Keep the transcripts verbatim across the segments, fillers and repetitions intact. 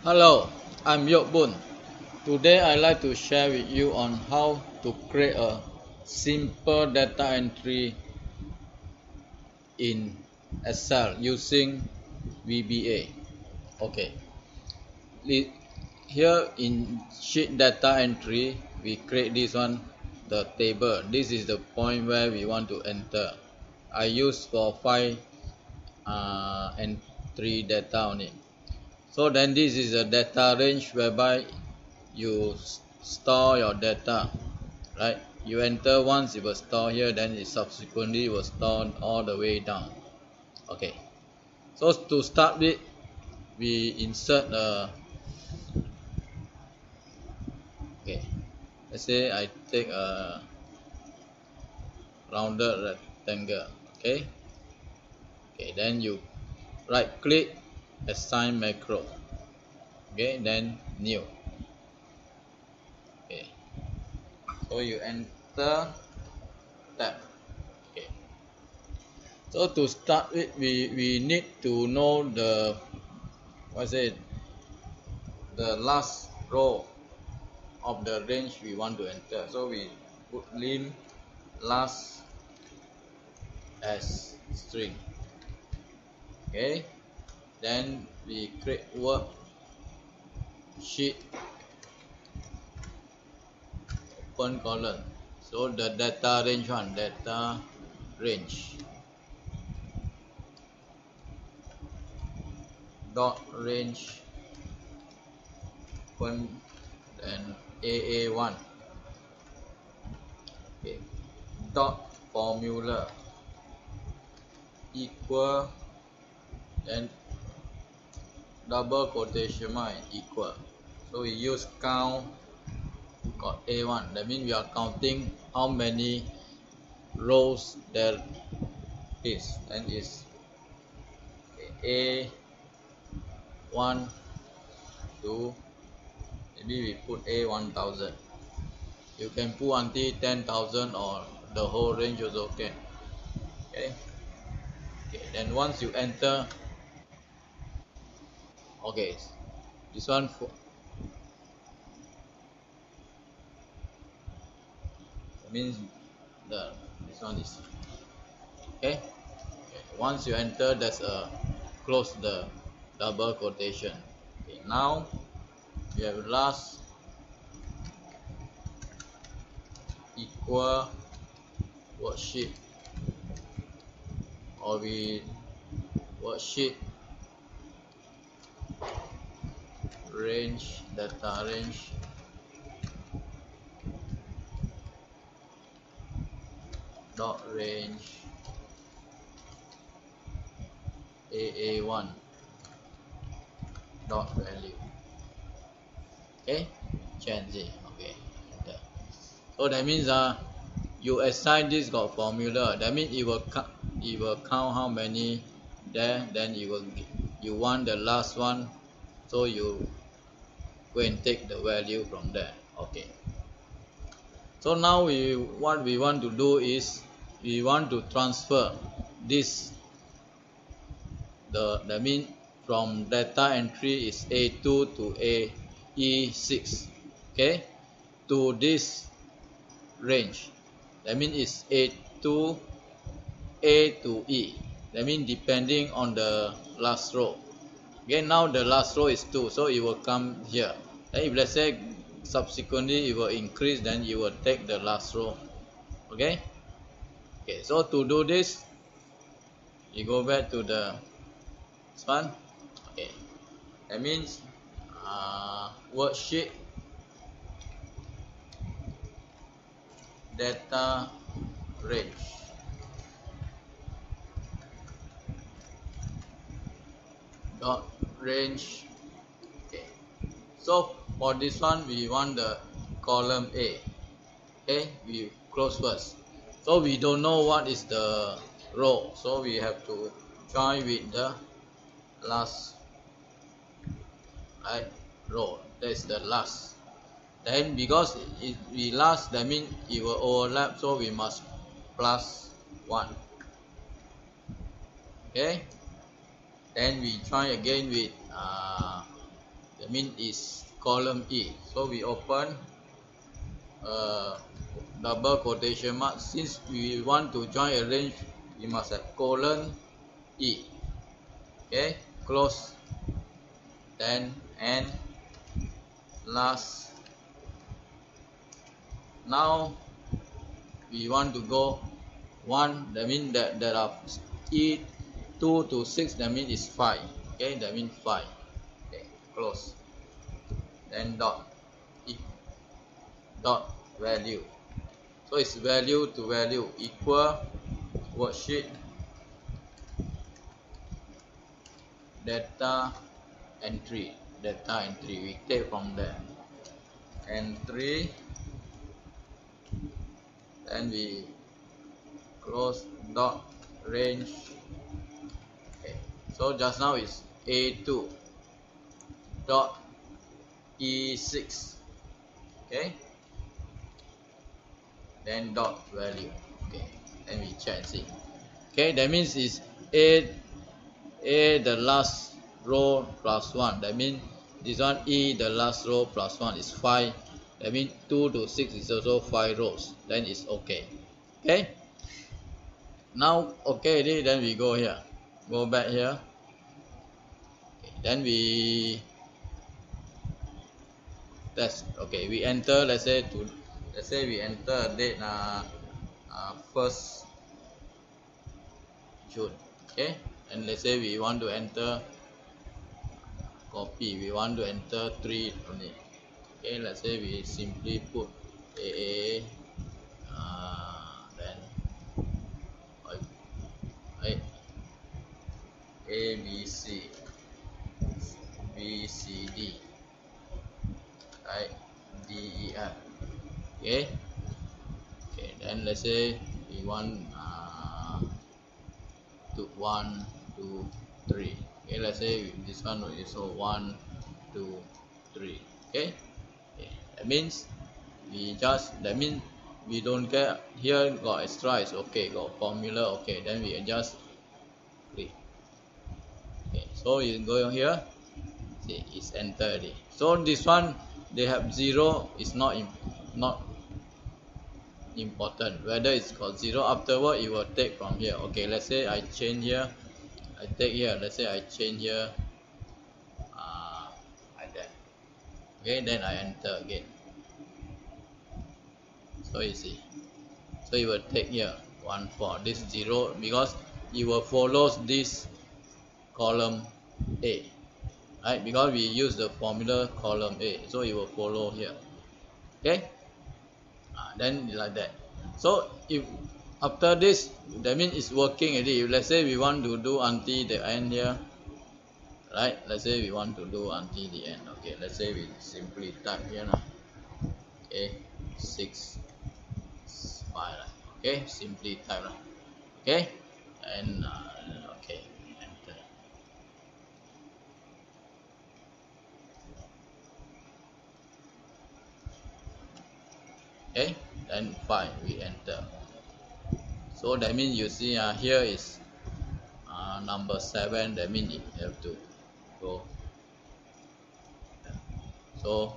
Hello, I'm Yobun. Today I'd like to share with you on how to create a simple data entry in Excel using V B A. Okay. Here in sheet data entry, we create this one, the table. This is the point where we want to enter. I use for five uh, entry data on it. So then this is a data range whereby you store your data, right? You enter once, it will store here, then it subsequently will store all the way down. Okay. So to start with, we insert a, okay, let's say I take a rounded rectangle, okay? Okay, then you right click, assign macro, okay, then new. Okay, so you enter tab. Okay, so to start with, we we need to know the what's it the last row of the range we want to enter, so we put lim last as string. Okay, then we create worksheet, open colon, so the data range one, data range dot range open and A A one, okay, dot formula equal and double quotation mark equal. So we use count got A one. That means we are counting how many rows there is, and is A one two. Maybe we put A one thousand. You can put until ten thousand or the whole range is okay. Okay. Okay. Then once you enter. Okay, this one for means the this one is okay. Okay, once you enter, that's a close the double quotation. Okay, now we have last equal worksheet, or we worksheet range data range dot range A A one dot value. Okay, change it. Okay, so that means uh you assign this got formula. That means it will it will count how many there. Then you will you want the last one, so you go and take the value from there. Okay, so now we what we want to do is we want to transfer this the that mean from data entry is A two to A E six, okay, to this range. That mean is A two A to E. That mean depending on the last row. Okay, now the last row is two, so it will come here. And if let's say subsequently it will increase, then you will take the last row. Okay. Okay. So to do this, you go back to the this one. Okay. That means uh, worksheet data range. Dot range. Okay, so for this one we want the column A. Okay, we close first, so we don't know what is the row, so we have to join with the last, right, row. That is the last. Then because it we last, that means it will overlap, so we must plus one. Okay, then we try again with uh, that means is column E. So we open uh, double quotation mark. Since we want to join a range, we must have colon E. Okay, close. Then and last. Now we want to go one. That means that there are E two to six. That means is five. Okay, that means five. Okay, close. Then dot e, dot value. So it's value to value equal worksheet data entry. Data entry we take from there entry, then we close dot range. Okay, so just now is A two dot E six. Okay, then dot value. Okay, then we check and see. Okay, that means is a a the last row plus one. That means this one E the last row plus one is five. That means two to six is also five rows. Then it's okay. Okay, now okay, then we go here, go back here. Okay, then we test. Okay, we enter, let's say to let's say we enter date uh, uh, first June. Okay, and let's say we want to enter copy, we want to enter three only. Okay, let's say we simply put A A uh, then I, A B C B C D I D E F. Okay, okay, then let's say we want uh, to one two three. Okay, let's say this one is so one two three. Okay, okay, that means we just that means we don't care here got extra is okay, got formula okay, then we adjust click. Okay, so you go here, see it's entered. So this one they have zero is not imp not important whether it's called zero. Afterward it will take from here. Okay, let's say I change here, I take here, let's say I change here uh, like that. Okay, then I enter again. So you see, so it will take here one for this zero because it will follows this column A, right? Because we use the formula column A, so it will follow here. Okay, uh, then like that. So if after this, that means it's working already. Let's say we want to do until the end here, right? Let's say we want to do until the end. Okay, let's say we simply type here now. Okay, six five. Okay, simply type now. Okay, and uh, okay. Okay, then fine, we enter. So that means you see uh, here is uh, number seven. That means you have to go. So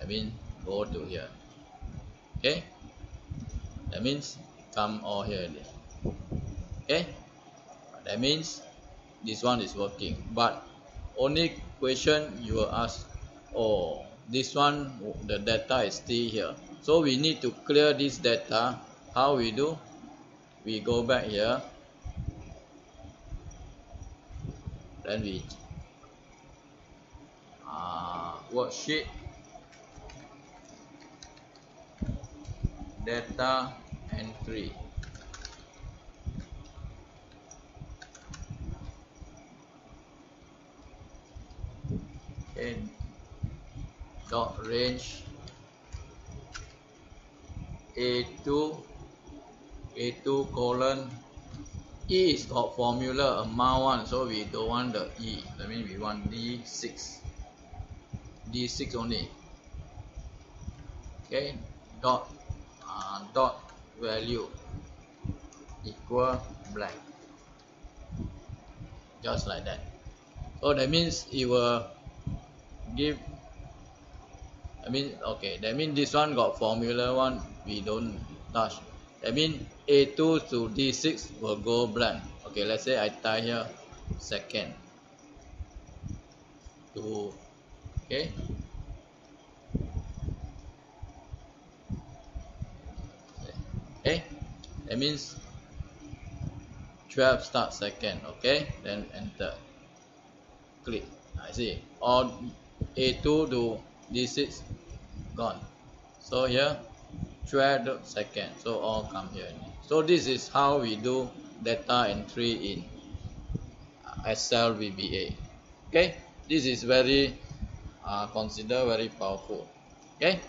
that means go to here. Okay, that means come all here. Okay, that means this one is working. But only question you will ask, oh, this one the data is still here. So we need to clear this data. How we do? We go back here, then we uh, worksheet data entry. Okay, dot range A two, A two colon E is called formula amount one, so we don't want the E. That means we want D six, D six only. Okay, dot uh, dot value equal blank, just like that. So that means it will give I mean okay that mean this one got formula one we don't touch. That mean A two to D six will go blank. Okay, let's say I type here second to okay. Okay, that means twelve start second. Okay, then enter, click. I see all A two to D six gone. So here twelve second. So all come here. So this is how we do data entry in Excel V B A. Okay, this is very uh, consider very powerful. Okay.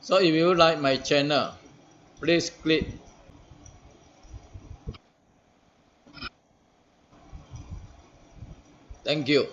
So if you like my channel, please click thank you.